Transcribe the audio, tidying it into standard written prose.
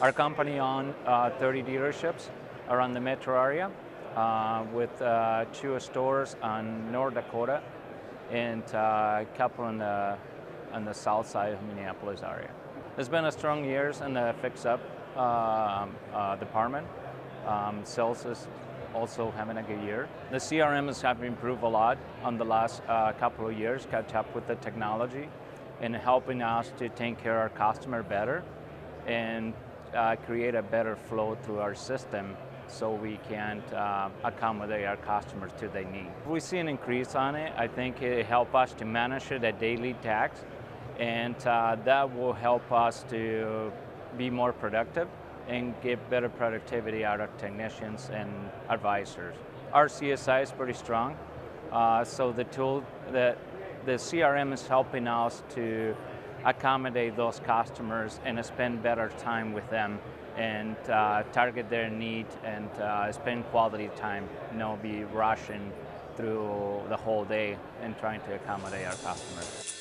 Our company owns 30 dealerships around the metro area with two stores on North Dakota and a couple on the south side of Minneapolis area. It's been a strong year in the fix-up department. Sales is also having a good year. The CRMs have improved a lot on the last couple of years, catch up with the technology and helping us to take care of our customer better and create a better flow through our system so we can accommodate our customers to their needs. We see an increase on it. I think it helps us to manage the daily tasks, and that will help us to be more productive and get better productivity out of technicians and advisors. Our CSI is pretty strong, so the tool that the CRM is helping us to accommodate those customers and spend better time with them and target their need and spend quality time, not be rushing through the whole day and trying to accommodate our customers.